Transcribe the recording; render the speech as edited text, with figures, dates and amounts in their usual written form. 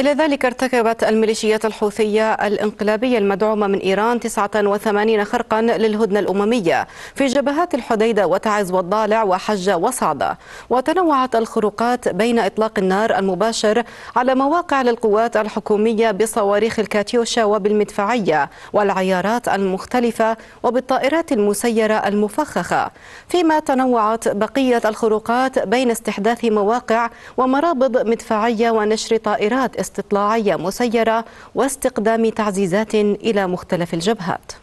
إلى ذلك ارتكبت الميليشيات الحوثية الانقلابية المدعومة من إيران 89 خرقا للهدنة الأممية في جبهات الحديدة وتعز والضالع وحجة وصعدة، وتنوعت الخروقات بين إطلاق النار المباشر على مواقع للقوات الحكومية بصواريخ الكاتيوشا وبالمدفعية والعيارات المختلفة وبالطائرات المسيرة المفخخة، فيما تنوعت بقية الخروقات بين استحداث مواقع ومرابض مدفعية ونشر طائرات استطلاعية مسيرة واستقدام تعزيزات إلى مختلف الجبهات.